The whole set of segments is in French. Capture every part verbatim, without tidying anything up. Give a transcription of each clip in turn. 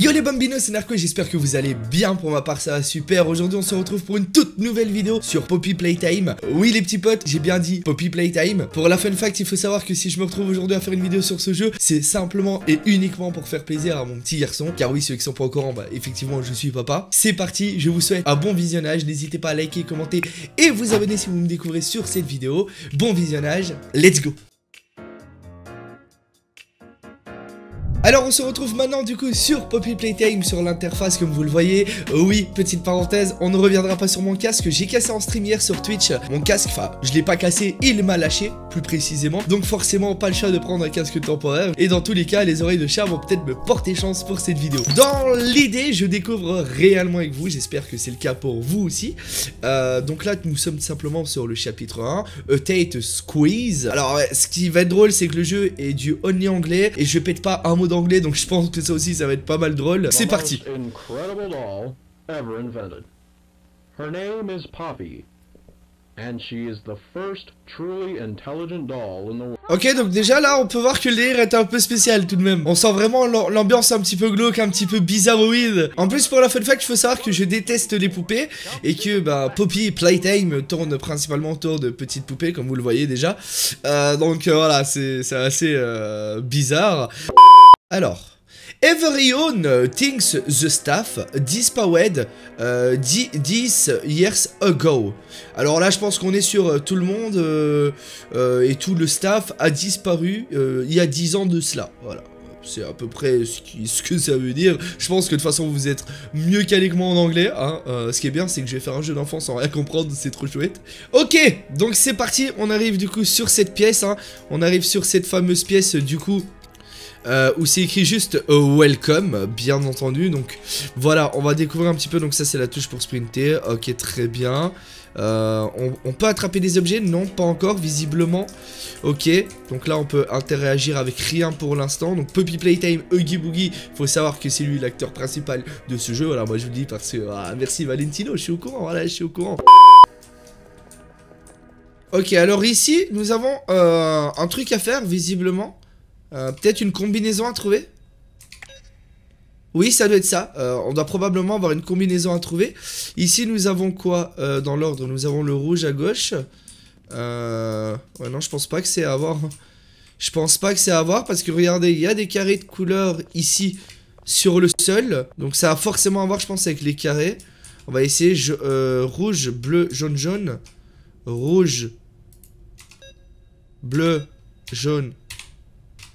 Yo les bambinos, c'est Narco et j'espère que vous allez bien. Pour ma part ça va super. Aujourd'hui on se retrouve pour une toute nouvelle vidéo sur Poppy Playtime. Oui les petits potes, j'ai bien dit Poppy Playtime. Pour la fun fact, il faut savoir que si je me retrouve aujourd'hui à faire une vidéo sur ce jeu, c'est simplement et uniquement pour faire plaisir à mon petit garçon. Car oui, ceux qui sont pas au courant, bah effectivement je suis papa. C'est parti, je vous souhaite un bon visionnage. N'hésitez pas à liker, commenter et vous abonner si vous me découvrez sur cette vidéo. Bon visionnage, let's go. Alors on se retrouve maintenant du coup sur Poppy Playtime, sur l'interface comme vous le voyez. euh, Oui, petite parenthèse, on ne reviendra pas sur mon casque. J'ai cassé en stream hier sur Twitch. Mon casque, enfin je l'ai pas cassé, il m'a lâché plus précisément. Donc forcément pas le choix de prendre un casque temporaire. Et dans tous les cas, les oreilles de chat vont peut-être me porter chance pour cette vidéo. Dans l'idée, je découvre réellement avec vous, j'espère que c'est le cas pour vous aussi. euh, Donc là nous sommes simplement sur le chapitre un, A Tate Squeeze. Alors ouais, ce qui va être drôle c'est que le jeu est du only anglais. Et je pète pas un mot d'anglais, donc je pense que ça aussi ça va être pas mal drôle. C'est parti. Incredible doll ever invented. Her name is Poppy and she is the first truly intelligent doll in the world. Ok, donc déjà là on peut voir que le délire est un peu spécial tout de même. On sent vraiment l'ambiance un petit peu glauque, un petit peu bizarroïde. En plus pour la fun fact, il faut savoir que je déteste les poupées. Et que bah Poppy Playtime tourne principalement autour de petites poupées comme vous le voyez déjà. euh, Donc euh, voilà, c'est assez euh, bizarre. Alors, everyone thinks the staff disappeared euh, dix years ago. Alors là, je pense qu'on est sur euh, tout le monde euh, euh, et tout le staff a disparu euh, il y a dix ans de cela. Voilà. C'est à peu près ce, qui, ce que ça veut dire. Je pense que de toute façon vous êtes mieux calé que moi en anglais hein. euh, Ce qui est bien c'est que je vais faire un jeu d'enfant sans rien comprendre. C'est trop chouette. Ok, donc c'est parti. On arrive du coup sur cette pièce hein. On arrive sur cette fameuse pièce du coup Euh, où c'est écrit juste euh, welcome, bien entendu. Donc voilà, on va découvrir un petit peu. Donc ça c'est la touche pour sprinter. Ok, très bien. euh, on, on peut attraper des objets? Non, pas encore visiblement. Ok, donc là on peut interagir avec rien pour l'instant. Donc Poppy Playtime, Oogie Boogie, faut savoir que c'est lui l'acteur principal de ce jeu. Voilà, moi je vous le dis parce que ah, merci Valentino, je suis au courant. Voilà, je suis au courant. Ok, alors ici nous avons euh, un truc à faire visiblement. Euh, peut-être une combinaison à trouver. Oui, ça doit être ça. euh, On doit probablement avoir une combinaison à trouver. Ici nous avons quoi euh, dans l'ordre? Nous avons le rouge à gauche. euh... Ouais non, je pense pas que c'est à avoir. Je pense pas que c'est à avoir parce que regardez, il y a des carrés de couleur ici sur le sol. Donc ça a forcément à voir je pense avec les carrés. On va essayer. je, euh, Rouge, bleu, jaune, jaune. Rouge, bleu, jaune.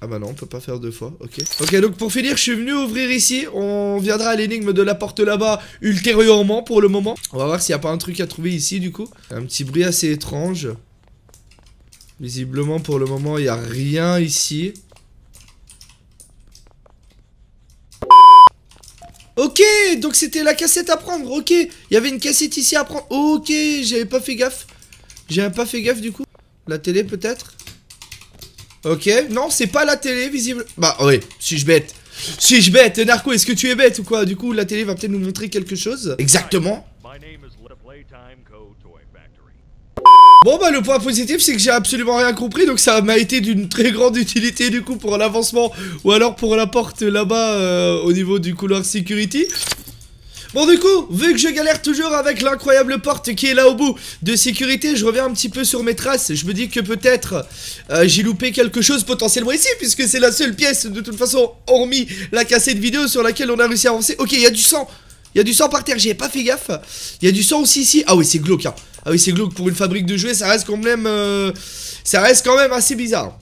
Ah bah non, on peut pas faire deux fois, ok. Ok, donc pour finir, je suis venu ouvrir ici. On viendra à l'énigme de la porte là-bas ultérieurement pour le moment. On va voir s'il n'y a pas un truc à trouver ici du coup. Un petit bruit assez étrange. Visiblement pour le moment, il n'y a rien ici. Ok, donc c'était la cassette à prendre, ok. Il y avait une cassette ici à prendre, ok, j'avais pas fait gaffe. J'avais pas fait gaffe du coup. La télé peut-être? Ok, non c'est pas la télé visible. Bah oui, si je bête. Si je bête, Narco, est-ce que tu es bête ou quoi? Du coup la télé va peut-être nous montrer quelque chose. Exactement. Bon bah le point positif c'est que j'ai absolument rien compris. Donc ça m'a été d'une très grande utilité du coup pour l'avancement. Ou alors pour la porte là-bas euh, au niveau du couloir security. Bon du coup, vu que je galère toujours avec l'incroyable porte qui est là au bout de sécurité, je reviens un petit peu sur mes traces. Je me dis que peut-être euh, j'ai loupé quelque chose potentiellement ici, puisque c'est la seule pièce de toute façon, hormis la cassette vidéo sur laquelle on a réussi à avancer. Ok, il y a du sang, il y a du sang par terre, j'y ai pas fait gaffe. Il y a du sang aussi ici, ah oui c'est glauque hein. Ah oui c'est glauque pour une fabrique de jouets, ça reste quand même, euh, ça reste quand même assez bizarre.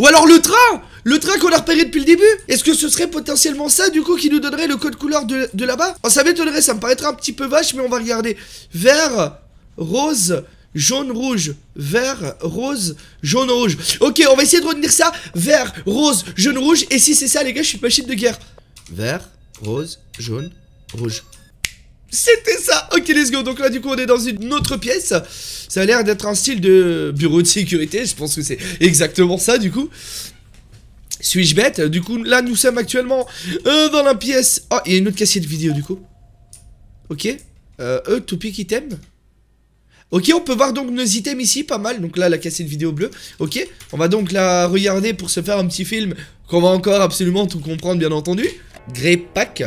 Ou alors le train, le train qu'on a repéré depuis le début. Est-ce que ce serait potentiellement ça du coup qui nous donnerait le code couleur de, de là-bas? Oh, ça m'étonnerait, ça me paraîtrait un petit peu vache mais on va regarder. Vert, rose, jaune, rouge. Vert, rose, jaune, rouge. Ok, on va essayer de retenir ça. Vert, rose, jaune, rouge. Et si c'est ça les gars, je suis machine de guerre. Vert, rose, jaune, rouge. C'était ça, ok let's go. Donc là du coup on est dans une autre pièce. Ça a l'air d'être un style de bureau de sécurité. Je pense que c'est exactement ça du coup. Suis-je bête? Du coup là nous sommes actuellement euh, dans la pièce. Oh, il y a une autre cassette vidéo du coup. Ok. Euh, e to pick item. Ok, on peut voir donc nos items ici, pas mal. Donc là, la cassette vidéo bleue. Ok, on va donc la regarder pour se faire un petit film qu'on va encore absolument tout comprendre, bien entendu. Grey Pack,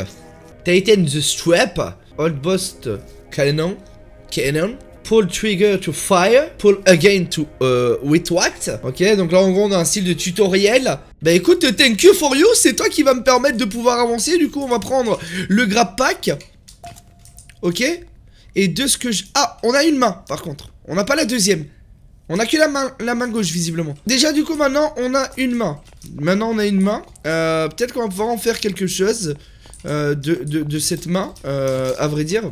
Tighten the Strap, Old Boss Cannon, Cannon, Pull Trigger to Fire, Pull Again to uh, Witwact. Ok, donc là, en gros, on a un style de tutoriel. Bah écoute, thank you for you, c'est toi qui va me permettre de pouvoir avancer. Du coup, on va prendre le Grab Pack. Ok. Et de ce que je... Ah, on a une main, par contre. On n'a pas la deuxième. On a que la main, la main gauche, visiblement. Déjà, du coup, maintenant, on a une main. Maintenant, on a une main. Euh, Peut-être qu'on va pouvoir en faire quelque chose euh, de, de, de cette main, euh, à vrai dire.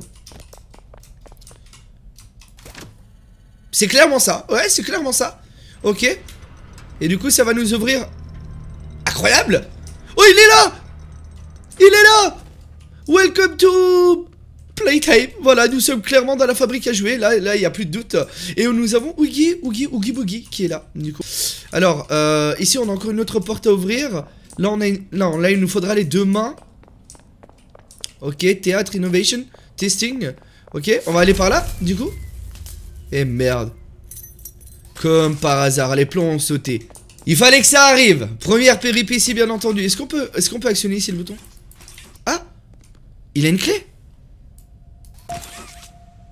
C'est clairement ça. Ouais, c'est clairement ça. Ok. Et du coup, ça va nous ouvrir... Incroyable! Oh, il est là! Il est là! Welcome to... Playtime, voilà, nous sommes clairement dans la fabrique à jouer, là, là, il n'y a plus de doute. Et nous avons Oogie, Oogie, Oogie Boogie qui est là, du coup. Alors, euh, ici, on a encore une autre porte à ouvrir. Là, on a une... non, là, il nous faudra les deux mains. Ok, théâtre, innovation, testing. Ok, on va aller par là, du coup. Et merde. Comme par hasard, les plombs ont sauté. Il fallait que ça arrive. Première péripétie, bien entendu. Est-ce qu'on peut, est-ce qu'on peut actionner ici le bouton? Ah, il a une clé.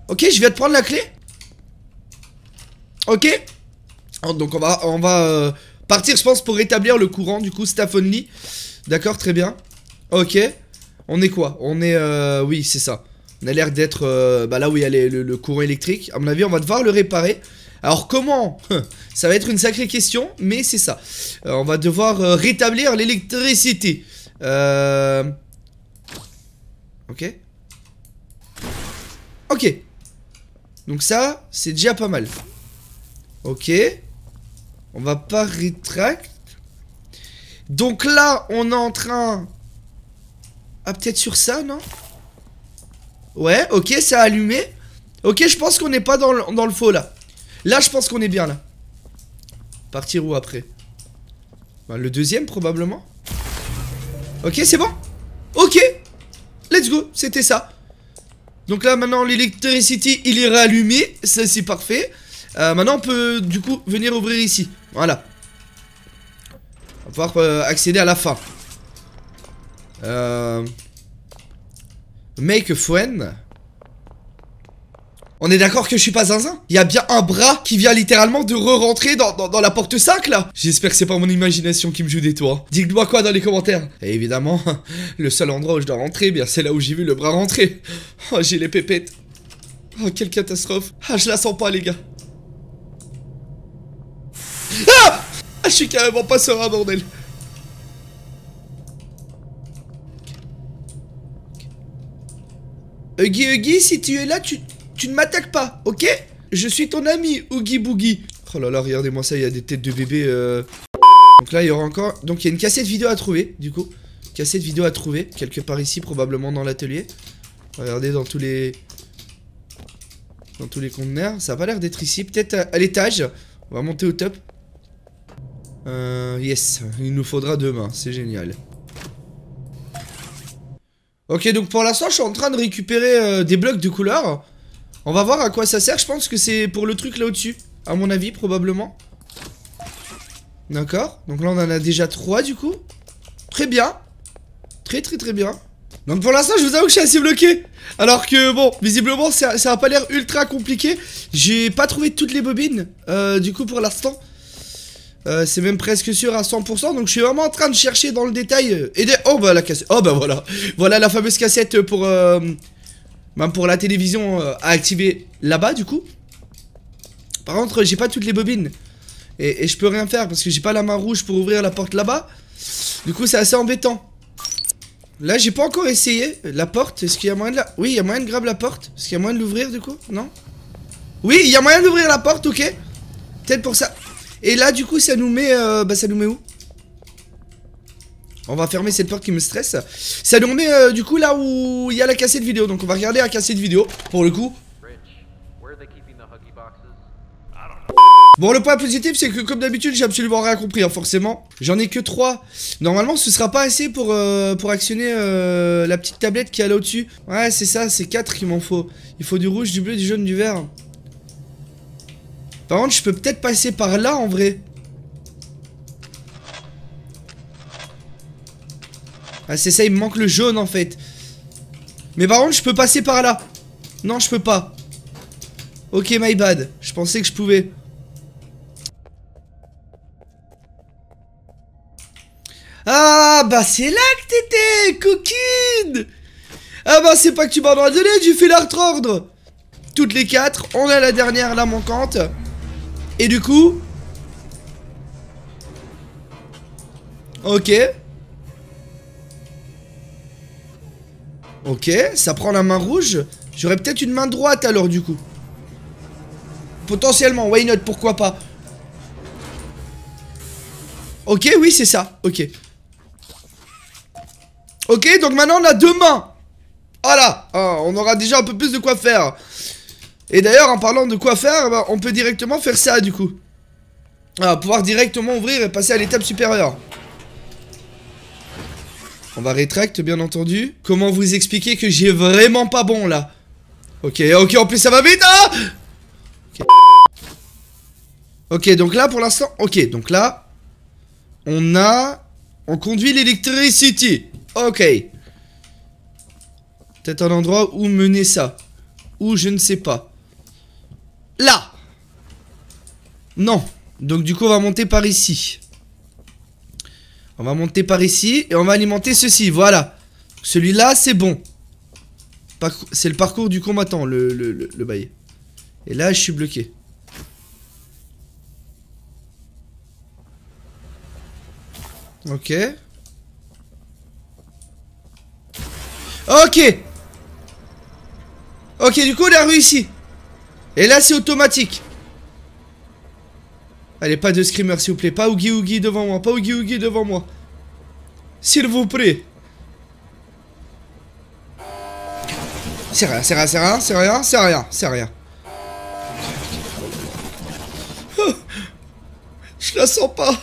Ok, je viens de prendre la clé. Ok. Donc on va, on va euh, partir, je pense, pour rétablir le courant. Du coup, staff only. D'accord, très bien. Ok. On est quoi? On est... Euh, oui, c'est ça. On a l'air d'être euh, bah, là où il y a les, le, le courant électrique. À mon avis, on va devoir le réparer. Alors comment? Ça va être une sacrée question, mais c'est ça. Euh, on va devoir euh, rétablir l'électricité. Euh... Ok. Ok. Donc ça, c'est déjà pas mal. Ok. On va pas rétract. Donc là, on est en train... Ah, peut-être sur ça, non? Ouais, ok, ça a allumé. Ok, je pense qu'on n'est pas dans le, dans le faux, là. Là, je pense qu'on est bien, là. Partir où, après? Bah, le deuxième, probablement. Ok, c'est bon. Ok. Let's go, c'était ça. Donc là maintenant l'électricité il est rallumé, ça c'est parfait. euh, Maintenant on peut du coup venir ouvrir ici. Voilà. On va pouvoir euh, accéder à la fin. euh... Make a friend. On est d'accord que je suis pas zinzin. Il y a bien un bras qui vient littéralement de re-rentrer dans, dans, dans la porte cinq là. J'espère que c'est pas mon imagination qui me joue des tours. Dites-moi quoi dans les commentaires. Et évidemment, le seul endroit où je dois rentrer, bien c'est là où j'ai vu le bras rentrer. Oh, j'ai les pépettes. Oh, quelle catastrophe. Ah, je la sens pas les gars. Ah, ah, je suis carrément pas serein, bordel. Huggy Huggy, si tu es là, tu... tu ne m'attaques pas, ok? Je suis ton ami, Oogie Boogie. Oh là là, regardez-moi ça, il y a des têtes de bébé. Euh... Donc là, il y aura encore... Donc il y a une cassette vidéo à trouver, du coup. Cassette vidéo à trouver, quelque part ici, probablement dans l'atelier. Regardez dans tous les... Dans tous les conteneurs. Ça n'a pas l'air d'être ici, peut-être à, à l'étage. On va monter au top. Euh, yes, il nous faudra deux mains, c'est génial. Ok, donc pour l'instant, je suis en train de récupérer euh, des blocs de couleurs. On va voir à quoi ça sert, je pense que c'est pour le truc là au-dessus, à mon avis, probablement. D'accord, donc là on en a déjà trois du coup. Très bien, très très très bien. Donc pour l'instant je vous avoue que je suis assez bloqué. Alors que bon, visiblement ça, ça a pas l'air ultra compliqué. J'ai pas trouvé toutes les bobines, euh, du coup pour l'instant. Euh, c'est même presque sûr à cent pour cent. Donc je suis vraiment en train de chercher dans le détail. Et de... Oh bah la cassette, oh bah voilà. Voilà la fameuse cassette pour... Euh... Même pour la télévision euh, à activer là-bas du coup. Par contre j'ai pas toutes les bobines et, et je peux rien faire parce que j'ai pas la main rouge pour ouvrir la porte là-bas. Du coup c'est assez embêtant. Là j'ai pas encore essayé la porte. Est-ce qu'il y a moyen de la... Oui il y a moyen de grab la porte. Est-ce qu'il y a moyen de l'ouvrir du coup? Non. Oui il y a moyen d'ouvrir la porte, ok. Peut-être pour ça. Et là du coup ça nous met euh, bah ça nous met où? On va fermer cette porte qui me stresse. Ça nous met euh, du coup là où il y a la cassette vidéo. Donc on va regarder la cassette vidéo pour le coup. Bon le point positif c'est que comme d'habitude j'ai absolument rien compris hein, forcément. J'en ai que trois. Normalement ce sera pas assez pour, euh, pour actionner euh, la petite tablette qui est là au-dessus. Ouais c'est ça, c'est quatre qu'il m'en faut. Il faut du rouge, du bleu, du jaune, du vert. Par contre, je peux peut-être passer par là en vrai. Ah, c'est ça, il me manque le jaune en fait. Mais par contre, je peux passer par là. Non, je peux pas. Ok, my bad. Je pensais que je pouvais. Ah, bah c'est là que t'étais, coquine. Ah bah c'est pas que tu m'en as donné, tu fais l'autre ordre. Toutes les quatre, on a la dernière, la manquante. Et du coup... Ok. Ok, ça prend la main rouge. J'aurais peut-être une main droite alors du coup. Potentiellement, why not, pourquoi pas. Ok, oui c'est ça, ok. Ok, donc maintenant on a deux mains. Voilà, hein, on aura déjà un peu plus de quoi faire. Et d'ailleurs, en parlant de quoi faire, bah, on peut directement faire ça du coup. Ah, pouvoir directement ouvrir et passer à l'étape supérieure. On va rétracte, bien entendu. Comment vous expliquer que j'ai vraiment pas bon là? Ok, ok, en plus ça va vite, hein. Ok, okay, donc là pour l'instant, ok, donc là, on a, on conduit l'électricité. Ok. Peut-être un endroit où mener ça. Ou je ne sais pas. Là. Non. Donc du coup on va monter par ici. On va monter par ici. Et on va alimenter ceci, voilà. Celui-là c'est bon. C'est le parcours du combattant. Le, le, le, le bail. Et là je suis bloqué. Ok. Ok. Ok, du coup on a réussi. Et là c'est automatique. Allez, pas de screamer s'il vous plaît. Pas Oogie Oogie devant moi. Pas Oogie Oogie devant moi. S'il vous plaît. C'est rien, c'est rien, c'est rien, c'est rien, c'est rien, c'est rien. Oh, je la sens pas.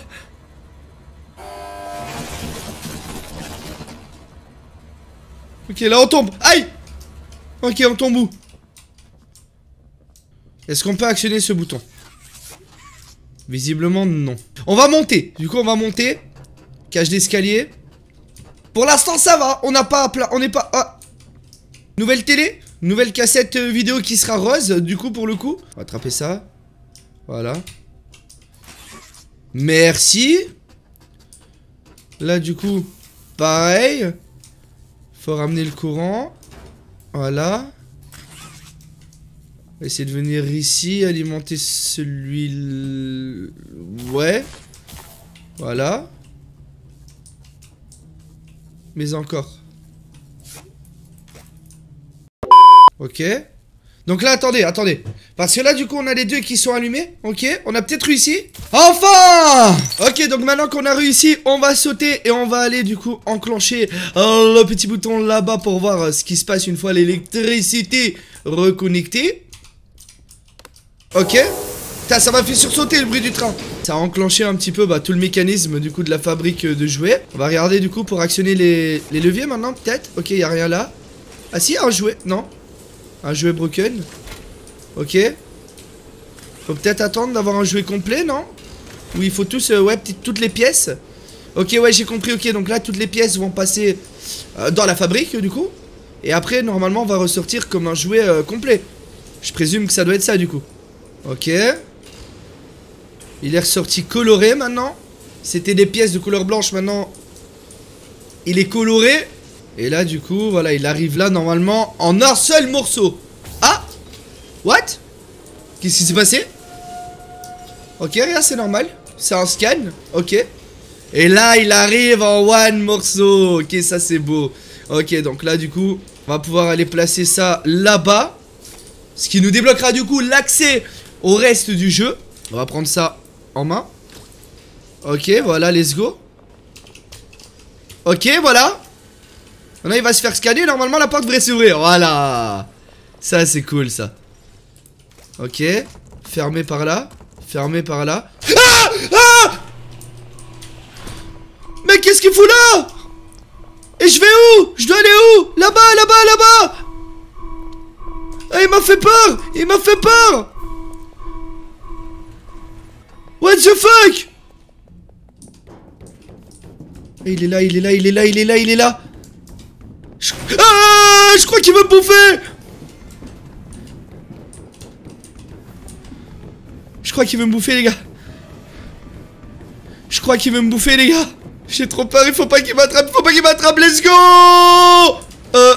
Ok, là on tombe. Aïe. Ok, on tombe où? Est-ce qu'on peut actionner ce bouton? Visiblement, non. On va monter. Du coup, on va monter. Cage d'escalier. Pour l'instant, ça va. On n'a pas à plat. On n'est pas... Ah. Nouvelle télé. Nouvelle cassette vidéo qui sera rose, du coup, pour le coup. On va attraper ça. Voilà. Merci. Là, du coup, pareil. Faut ramener le courant. Voilà. On va essayer de venir ici, alimenter celui... Ouais. Voilà. Mais encore. Ok. Donc là, attendez, attendez. Parce que là, du coup, on a les deux qui sont allumés. Ok, on a peut-être réussi. Enfin! Ok, donc maintenant qu'on a réussi, on va sauter et on va aller, du coup, enclencher euh, le petit bouton là-bas pour voir euh, ce qui se passe une fois l'électricité reconnectée. Ok. Putain, ça m'a fait sursauter le bruit du train. Ça a enclenché un petit peu bah, tout le mécanisme, du coup, de la fabrique euh, de jouets. On va regarder, du coup, pour actionner les, les leviers maintenant, peut-être. Ok, il n'y a rien là. Ah si, un jouet. Non. Un jouet broken. Ok. Faut peut-être attendre d'avoir un jouet complet, non? Où il faut tous, euh, ouais, toutes les pièces. Ok, ouais, j'ai compris. Ok, donc là, toutes les pièces vont passer euh, dans la fabrique, du coup. Et après, normalement, on va ressortir comme un jouet euh, complet. Je présume que ça doit être ça, du coup. Ok. Il est ressorti coloré, maintenant. C'était des pièces de couleur blanche, maintenant. Il est coloré. Et là, du coup, voilà, il arrive là, normalement, en un seul morceau. Ah! What? Qu'est-ce qui s'est passé? Ok, rien, c'est normal. C'est un scan, ok. Et là, il arrive en one morceau. Ok, ça, c'est beau. Ok, donc là, du coup, on va pouvoir aller placer ça là-bas. Ce qui nous débloquera, du coup, l'accès au reste du jeu. On va prendre ça en main. Ok, voilà, let's go. Ok, voilà. Maintenant, il va se faire scanner. Normalement, la porte devrait s'ouvrir. Voilà. Ça, c'est cool, ça. Ok. Fermé par là. Fermé par là. Ah! Ah! Mais qu'est-ce qu'il fout là? Et je vais où? Je dois aller où? Là-bas, là-bas, là-bas. Ah, il m'a fait peur. Il m'a fait peur. What the fuck? Il est là, il est là, il est là, il est là, il est là. Je... Ah, je crois qu'il veut me bouffer. Je crois qu'il veut me bouffer, les gars. Je crois qu'il veut me bouffer, les gars. J'ai trop peur, il faut pas qu'il m'attrape, faut pas qu'il m'attrape, let's go. Euh...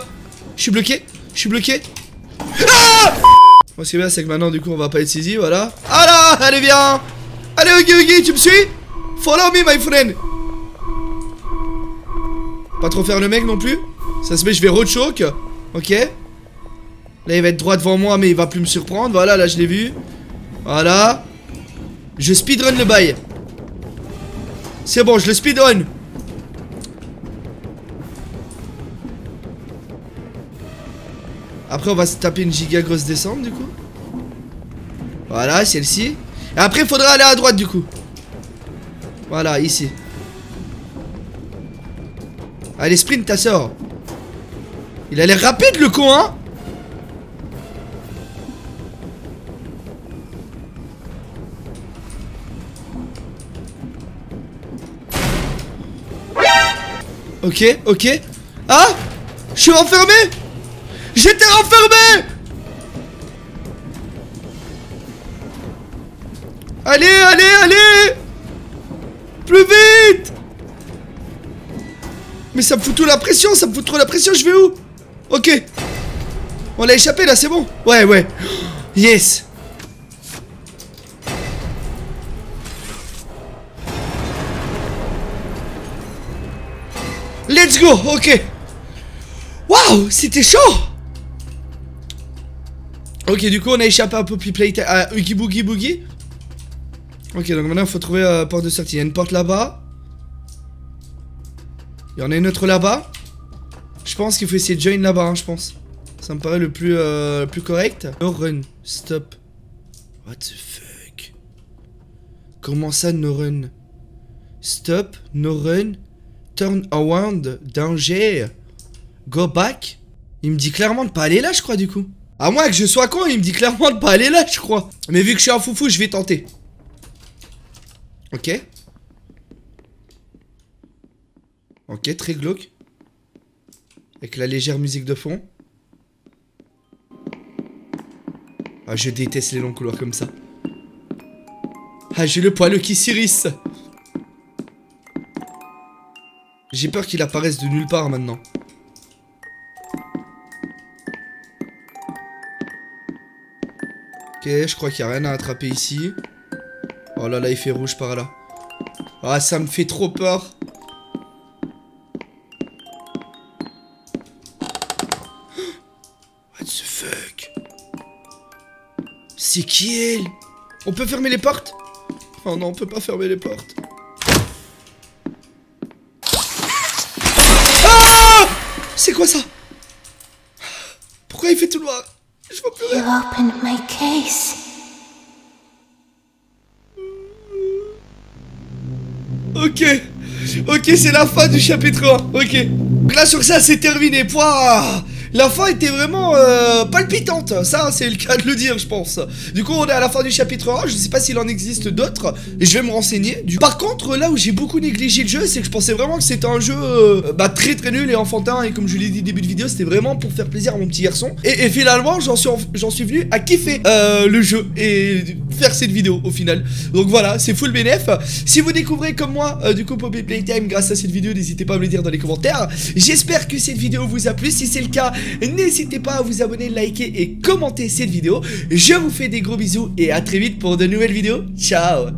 Je suis bloqué, je suis bloqué. Ah! Bon, ce qui est bien, c'est que maintenant, du coup, on va pas être saisi, voilà. Ah là, allez, viens. Allez, Oogie Oogie, tu me suis? Follow me, my friend. Pas trop faire le mec non plus. Ça se met, je vais rechoke. Ok. Là, il va être droit devant moi, mais il va plus me surprendre. Voilà, là, je l'ai vu. Voilà. Je speedrun le bail. C'est bon, je le speedrun. Après, on va se taper une giga grosse descente, du coup. Voilà, celle-ci. Et après, il faudra aller à droite, du coup. Voilà, ici. Allez, sprint, ta soeur. Il a l'air rapide, le con, hein. Ok, ok. Ah, je suis enfermé. J'étais enfermé. Allez, allez, allez. Plus vite. Mais ça me fout tout la pression, ça me fout trop la pression, je vais où? Ok. On l'a échappé là, c'est bon. Ouais, ouais. Yes. Let's go, ok. Waouh, c'était chaud. Ok, du coup on a échappé à Poppy Playtime, à Oogie Boogie Boogie. Ok, donc maintenant il faut trouver euh, porte de sortie. Il y a une porte là-bas. Il y en a une autre là-bas. Je pense qu'il faut essayer de join là-bas, hein, je pense. Ça me paraît le plus, euh, le plus correct. No run, stop. What the fuck? Comment ça, no run? Stop, no run, turn around, danger, go back. Il me dit clairement de pas aller là, je crois, du coup. À moins que je sois con, il me dit clairement de pas aller là, je crois. Mais vu que je suis un foufou, je vais tenter. Ok. Ok, très glauque. Avec la légère musique de fond. Ah, je déteste les longs couloirs comme ça. Ah, j'ai le poil qui s'irrisse. J'ai peur qu'il apparaisse de nulle part maintenant. Ok, je crois qu'il n'y a rien à attraper ici. Oh là là, il fait rouge par là. Ah, ça me fait trop peur. C'est qui elle? On peut fermer les portes? Oh non, on peut pas fermer les portes. Ah! C'est quoi ça? Pourquoi il fait tout noir? Je vois plus rien. You opened my case. Ok. Ok, c'est la fin du chapitre un. Ok. Donc là, sur ça, c'est terminé. Pouah! La fin était vraiment euh, palpitante, ça c'est le cas de le dire, je pense. Du coup on est à la fin du chapitre un, je sais pas s'il en existe d'autres, et je vais me renseigner. Du... Par contre là où j'ai beaucoup négligé le jeu, c'est que je pensais vraiment que c'était un jeu euh, bah, très très nul et enfantin, et comme je l'ai dit au début de vidéo, c'était vraiment pour faire plaisir à mon petit garçon. Et, et finalement j'en suis, j'en suis venu à kiffer euh, le jeu et faire cette vidéo au final. Donc voilà, c'est full bénéf. Si vous découvrez comme moi euh, du coup Poppy Playtime grâce à cette vidéo, n'hésitez pas à me le dire dans les commentaires. J'espère que cette vidéo vous a plu, si c'est le cas... N'hésitez pas à vous abonner, liker et commenter cette vidéo. Je vous fais des gros bisous et à très vite pour de nouvelles vidéos. Ciao!